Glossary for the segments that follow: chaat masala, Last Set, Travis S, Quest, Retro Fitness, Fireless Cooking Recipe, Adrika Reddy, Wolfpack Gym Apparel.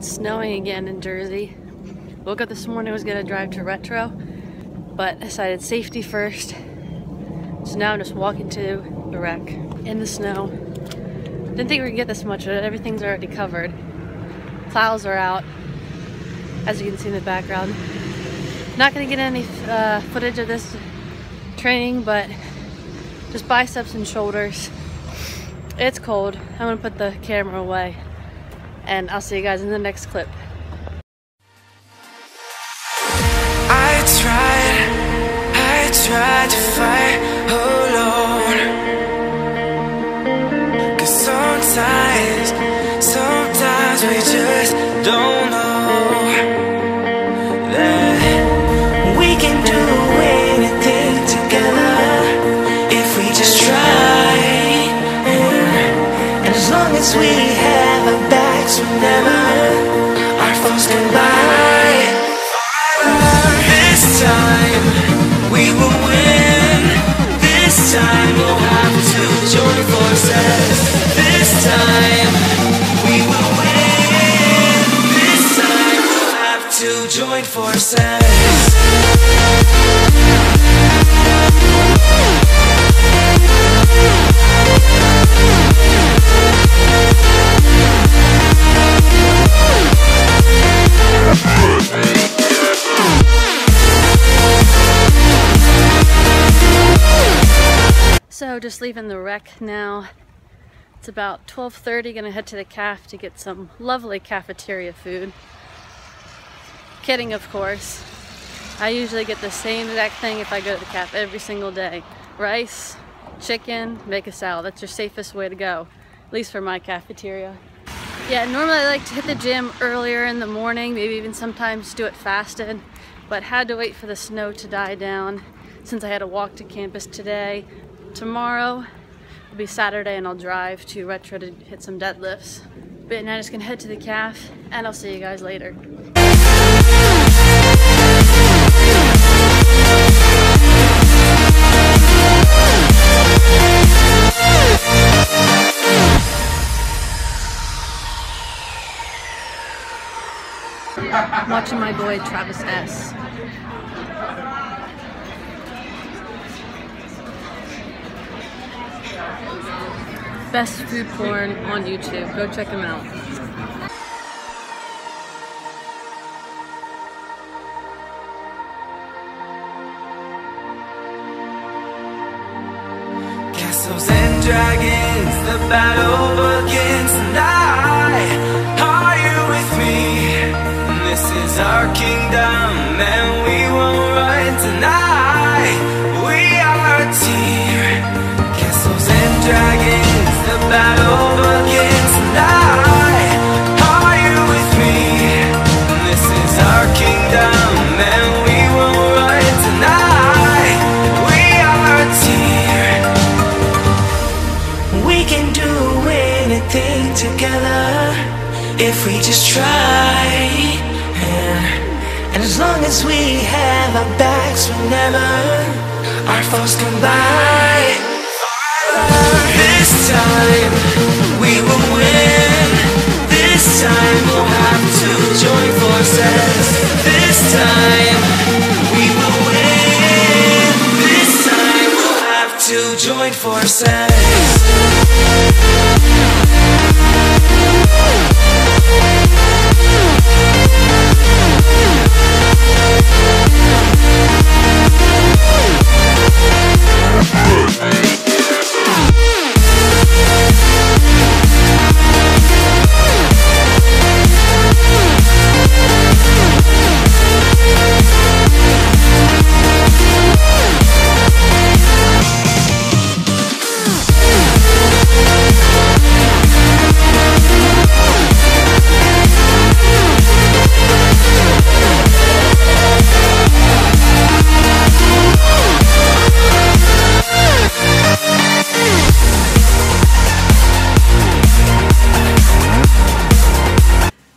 It's snowing again in Jersey. Woke up this morning, was gonna drive to Retro, but decided safety first. So now I'm just walking to the wreck in the snow. Didn't think we could get this much of it. Everything's already covered. Plows are out, as you can see in the background. Not gonna get any footage of this training, but just biceps and shoulders. It's cold. I'm gonna put the camera away, and I'll see you guys in the next clip. I tried to fight alone, 'cause sometimes we just don't know that we can do anything together if we just try. And as long as we have our backs, remember our thoughts combine. This time we will win. This time we'll have to join forces. This time we will win. This time we'll have to join forces. So just leaving the wreck now. It's about 12:30, gonna head to the caf to get some lovely cafeteria food. Kidding, of course. I usually get the same exact thing if I go to the caf every single day. Rice, chicken, make a salad. That's your safest way to go, at least for my cafeteria. Yeah, normally I like to hit the gym earlier in the morning, maybe even sometimes do it fasted, but had to wait for the snow to die down since I had to walk to campus today. Tomorrow will be Saturday and I'll drive to Retro to hit some deadlifts. But now I'm just gonna head to the caf and I'll see you guys later. I'm watching my boy Travis S. Best food porn on YouTube. Go check him out. Castles and dragons, the battle begins, and are you with me? This is our kingdom, and we won't run tonight. We are a team. Castles and dragons. The battle begins tonight. Are you with me? This is our kingdom, and we won't run tonight. We are a team. We can do anything together if we just try. And as long as we have our backs, remember our thoughts combine. This time we will win. This time we'll have to join forces. This time we will win. This time we'll have to join forces.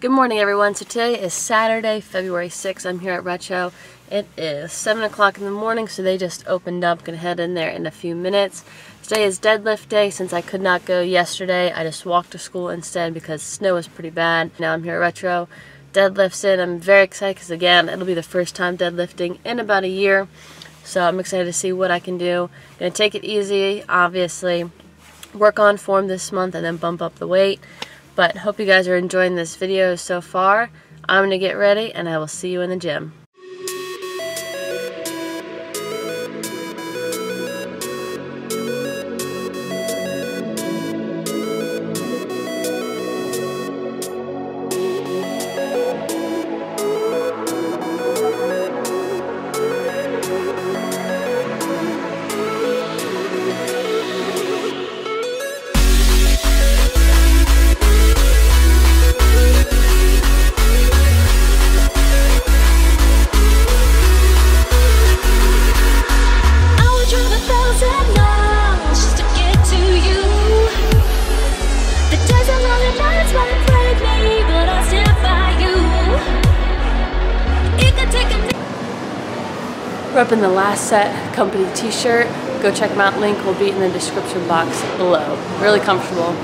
Good morning, everyone. So today is Saturday, February 6th. I'm here at Retro. It is 7 o'clock in the morning, so they just opened up. Gonna head in there in a few minutes. Today is deadlift day. Since I could not go yesterday, I just walked to school instead because snow was pretty bad. Now I'm here at Retro. Deadlift's in. I'm very excited because, again, it'll be the first time deadlifting in about a year. So I'm excited to see what I can do. I'm going to take it easy, obviously. Work on form this month and then bump up the weight. But hope you guys are enjoying this video so far. I'm going to get ready and I will see you in the gym. Up in the Last Set company t-shirt. Go check them out. Link will be in the description box below. Really comfortable.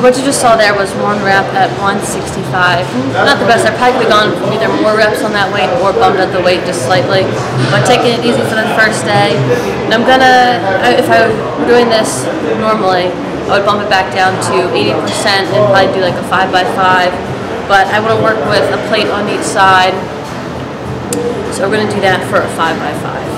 What you just saw there was one rep at 165. Not the best. I probably could have gone either more reps on that weight or bumped up the weight just slightly. But taking it easy for the first day. And I'm gonna, if I were doing this normally, I would bump it back down to 80% and probably do like a 5x5. But I want to work with a plate on each side. So we're gonna do that for a 5x5.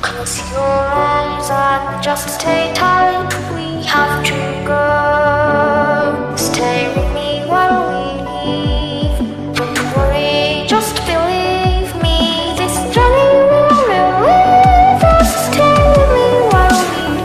Close your arms and just stay tight. We have to go. Stay with me while we leave. Don't worry, just believe me. This journey will relieve us. Stay with me while we leave.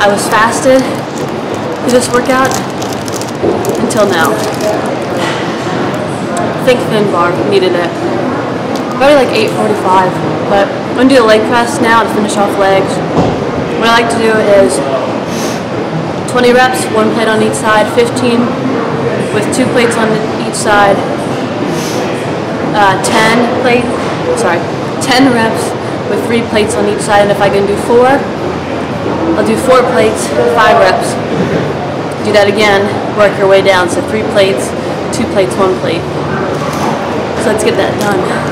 I was fasted through this workout until now. Thick thin bar, needed it. Probably like 8:45, but I'm gonna do the leg press now to finish off legs. What I like to do is 20 reps, one plate on each side, 15 with two plates on each side, 10 reps with three plates on each side, and if I can do four, I'll do four plates, five reps. Do that again, work your way down, so three plates, two plates, one plate. So let's get that done.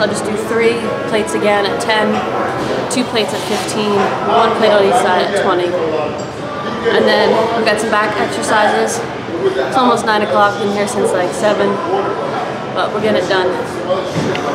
I'll just do three plates again at 10, two plates at 15, one plate on each side at 20. And then we've got some back exercises. It's almost 9 o'clock, been here since like 7, but we're getting it done.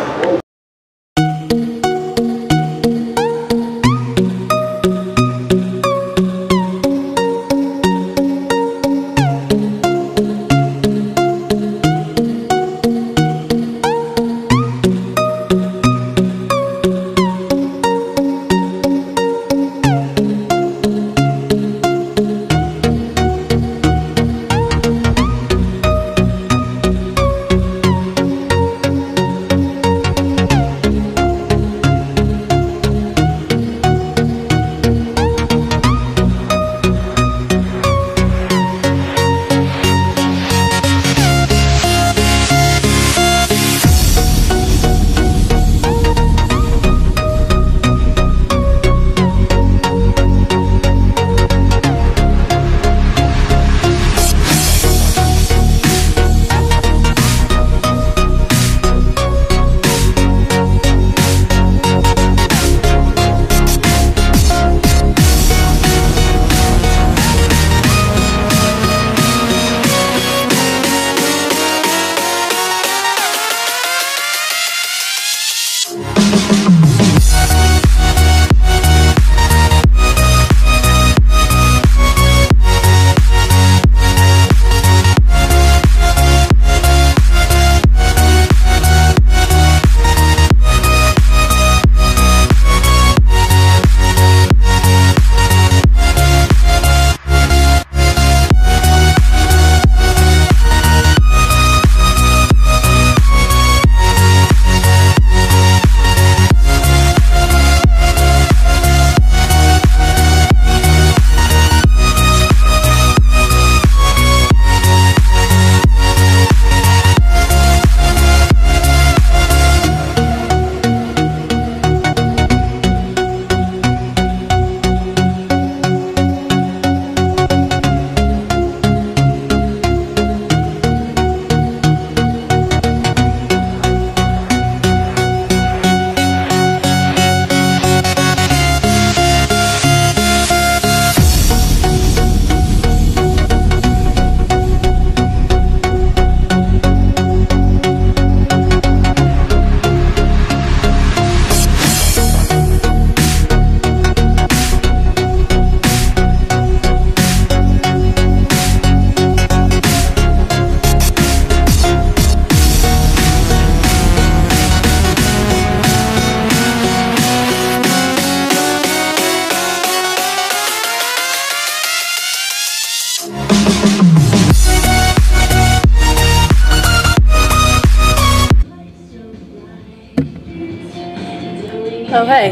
Oh, hey.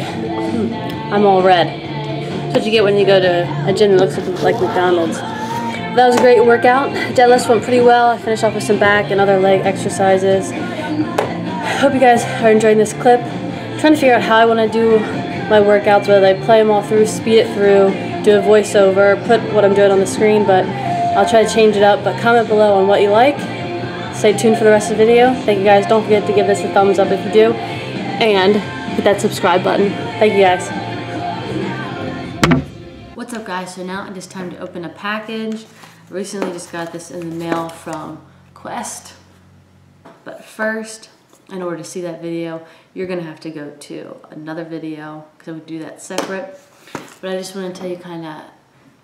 I'm all red. That's what you get when you go to a gym that looks like McDonald's. That was a great workout. Deadlifts went pretty well. I finished off with some back and other leg exercises. Hope you guys are enjoying this clip. I'm trying to figure out how I want to do my workouts, whether I play them all through, speed it through, do a voiceover, put what I'm doing on the screen, but I'll try to change it up. But comment below on what you like. Stay tuned for the rest of the video. Thank you guys. Don't forget to give this a thumbs up if you do. And hit that subscribe button. Thank you guys. What's up guys? So now it is time to open a package. I recently just got this in the mail from Quest. But first, in order to see that video, you're gonna have to go to another video because I would do that separate. But I just want to tell you kind of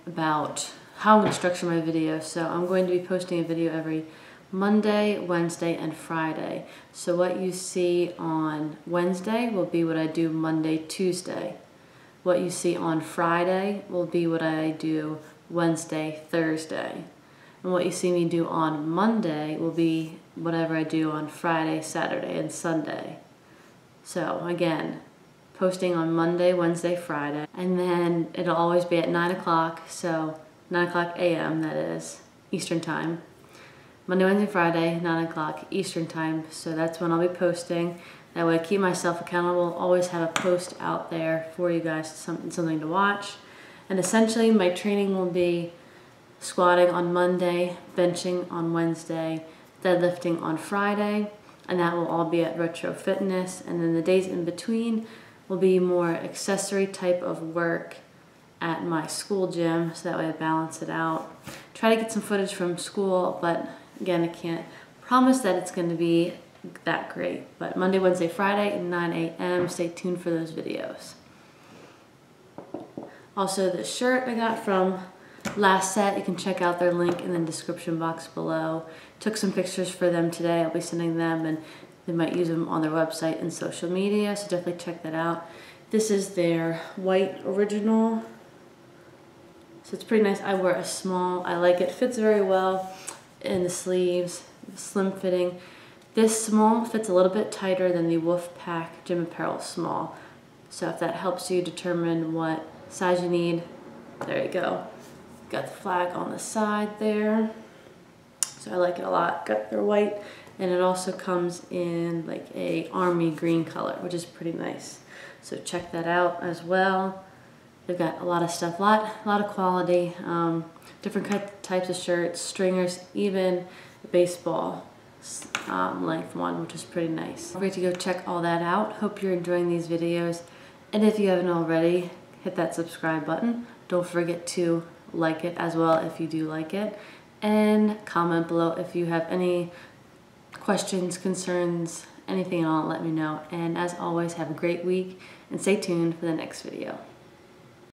about how I'm gonna structure my video. So I'm going to be posting a video every Monday, Wednesday, and Friday. So what you see on Wednesday will be what I do Monday, Tuesday. What you see on Friday will be what I do Wednesday, Thursday. And what you see me do on Monday will be whatever I do on Friday, Saturday, and Sunday. So again, posting on Monday, Wednesday, Friday. And then it'll always be at 9 o'clock, so 9 o'clock a.m. that is, Eastern time. Monday, Wednesday, Friday, 9 o'clock Eastern time, so that's when I'll be posting. That way I keep myself accountable, always have a post out there for you guys, something to watch. And essentially my training will be squatting on Monday, benching on Wednesday, deadlifting on Friday, and that will all be at Retro Fitness. And then the days in between will be more accessory type of work at my school gym, so that way I balance it out. Try to get some footage from school, but again, I can't promise that it's going to be that great. But Monday, Wednesday, Friday at 9 a.m. Stay tuned for those videos. Also, the shirt I got from Last Set, you can check out their link in the description box below. Took some pictures for them today. I'll be sending them, and they might use them on their website and social media, so definitely check that out. This is their white original, so it's pretty nice. I wear a small. I like it. Fits very well in the sleeves, slim fitting. This small fits a little bit tighter than the Wolfpack Gym Apparel small. So if that helps you determine what size you need, there you go. Got the flag on the side there. So I like it a lot. Got their white, and it also comes in like a army green color, which is pretty nice. So check that out as well. They've got a lot of stuff, a lot of quality, different types of shirts, stringers, even a baseball length one, which is pretty nice. Don't forget to go check all that out. Hope you're enjoying these videos. And if you haven't already, hit that subscribe button. Don't forget to like it as well if you do like it. And comment below if you have any questions, concerns, anything at all, let me know. And as always, have a great week and stay tuned for the next video.